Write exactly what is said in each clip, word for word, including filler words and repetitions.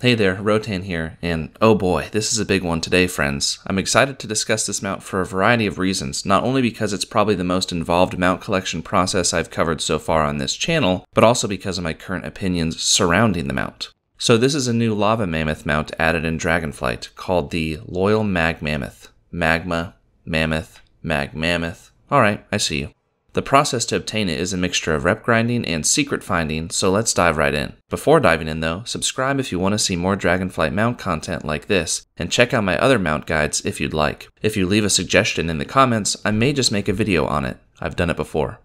Hey there, Rotan here, and oh boy, this is a big one today, friends. I'm excited to discuss this mount for a variety of reasons, not only because it's probably the most involved mount collection process I've covered so far on this channel, but also because of my current opinions surrounding the mount. So this is a new Lava Mammoth mount added in Dragonflight, called the Loyal Magmammoth. Magma, Mammoth, Magmammoth. Alright, I see you. The process to obtain it is a mixture of rep grinding and secret finding, so let's dive right in. Before diving in though, subscribe if you want to see more Dragonflight mount content like this, and check out my other mount guides if you'd like. If you leave a suggestion in the comments, I may just make a video on it. I've done it before.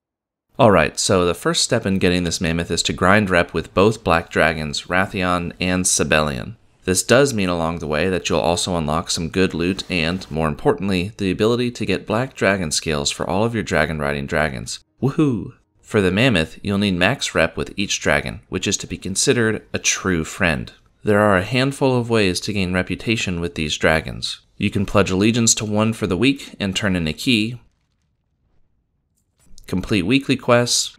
Alright, so the first step in getting this mammoth is to grind rep with both black dragons, Wrathion and Sabellian. This does mean along the way that you'll also unlock some good loot and, more importantly, the ability to get black dragon scales for all of your dragon riding dragons. Woohoo! For the mammoth, you'll need max rep with each dragon, which is to be considered a true friend. There are a handful of ways to gain reputation with these dragons. You can pledge allegiance to one for the week and turn in a key, complete weekly quests,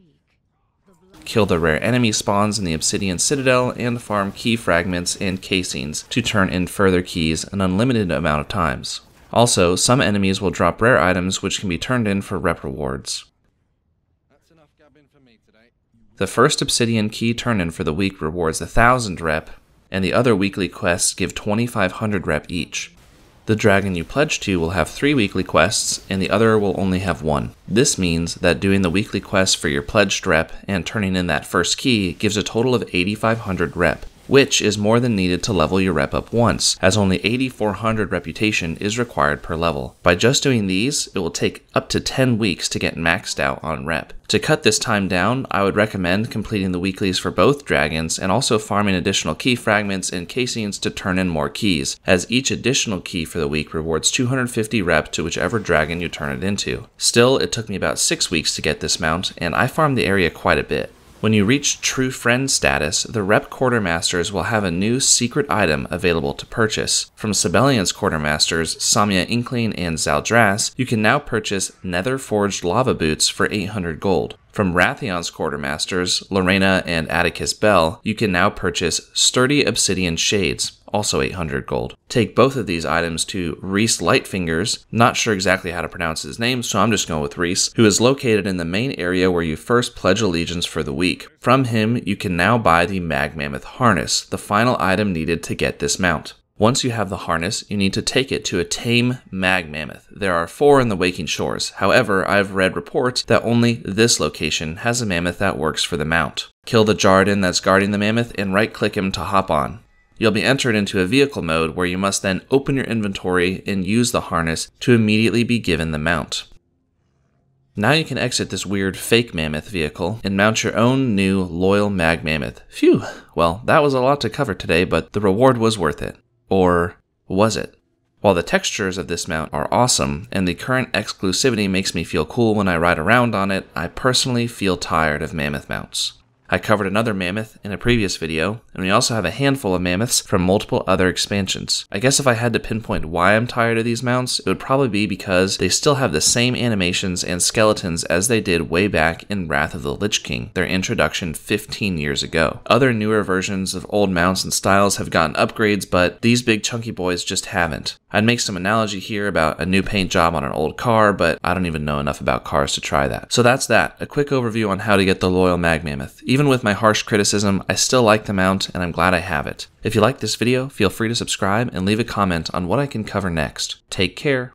kill the rare enemy spawns in the Obsidian Citadel, and farm key fragments and casings to turn in further keys an unlimited amount of times. Also, some enemies will drop rare items which can be turned in for rep rewards. That's enough gabbing for me today. The first Obsidian key turn-in for the week rewards one thousand rep, and the other weekly quests give twenty-five hundred rep each. The dragon you pledge to will have three weekly quests, and the other will only have one. This means that doing the weekly quest for your pledged rep and turning in that first key gives a total of eighty-five hundred rep, which is more than needed to level your rep up once, as only eighty-four hundred reputation is required per level. By just doing these, it will take up to ten weeks to get maxed out on rep. To cut this time down, I would recommend completing the weeklies for both dragons and also farming additional key fragments and casings to turn in more keys, as each additional key for the week rewards two hundred fifty rep to whichever dragon you turn it into. Still, it took me about six weeks to get this mount, and I farmed the area quite a bit. When you reach True Friend status, the Rep Quartermasters will have a new secret item available to purchase. From Sabellian's Quartermasters, Samia Inkling and Zaldras, you can now purchase Netherforged Lava Boots for eight hundred gold. From Wrathion's Quartermasters, Lorena and Atticus Bell, you can now purchase Sturdy Obsidian Shades, also eight hundred gold. Take both of these items to Reese Lightfingers, not sure exactly how to pronounce his name, so I'm just going with Reese, who is located in the main area where you first pledge allegiance for the week. From him, you can now buy the Magmammoth Harness, the final item needed to get this mount. Once you have the harness, you need to take it to a tame Magmammoth. There are four in the Waking Shores. However, I've read reports that only this location has a mammoth that works for the mount. Kill the Jardin that's guarding the mammoth and right-click him to hop on. You'll be entered into a vehicle mode where you must then open your inventory and use the harness to immediately be given the mount. Now you can exit this weird fake mammoth vehicle and mount your own new Loyal Magmammoth. Phew! Well, that was a lot to cover today, but the reward was worth it. Or was it? While the textures of this mount are awesome, and the current exclusivity makes me feel cool when I ride around on it, I personally feel tired of mammoth mounts. I covered another mammoth in a previous video, and we also have a handful of mammoths from multiple other expansions. I guess if I had to pinpoint why I'm tired of these mounts, it would probably be because they still have the same animations and skeletons as they did way back in Wrath of the Lich King, their introduction fifteen years ago. Other newer versions of old mounts and styles have gotten upgrades, but these big chunky boys just haven't. I'd make some analogy here about a new paint job on an old car, but I don't even know enough about cars to try that. So that's that, a quick overview on how to get the Loyal Magmammoth. Even with my harsh criticism, I still like the mount and I'm glad I have it. If you like this video, feel free to subscribe and leave a comment on what I can cover next. Take care.